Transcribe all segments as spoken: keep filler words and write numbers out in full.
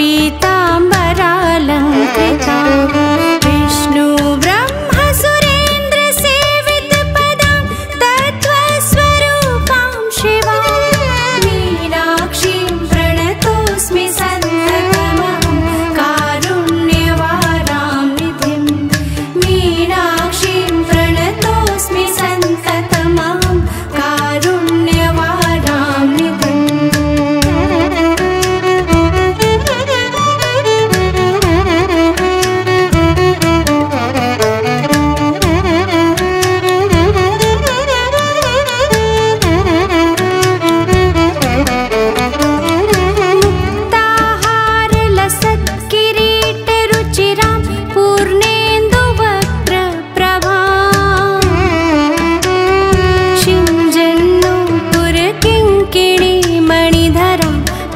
पीताम्बरालंकृता विष्णु ब्रह्म सुरेन्द्र सेवित पदं तत्त्वस्वरूपां शिवा मीनाक्षीं प्रणतोऽस्मि सन्ततमं कारुण्यवारां निधिं मीनाक्षीं प्रणतोऽस्मि सन्ततमं कारुण्यवारां निधिं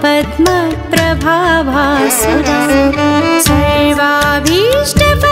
पद्म प्रभावासुरा सर्वाभीष्ट